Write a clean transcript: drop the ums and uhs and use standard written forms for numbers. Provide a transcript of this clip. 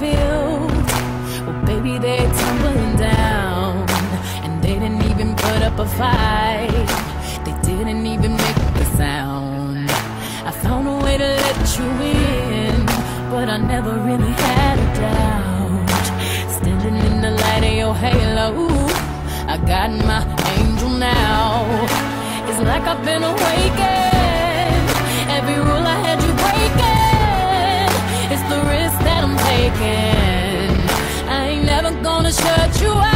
build, well, baby, they're tumbling down. And they didn't even put up a fight. They didn't even make a sound. I found a way to let you in, but I never really had a doubt. Standing in the light of your halo, I got my angel now. It's like I've been awakened. Every rule I had you breaking, it's the risk that I'm taking. I ain't never gonna shut you out.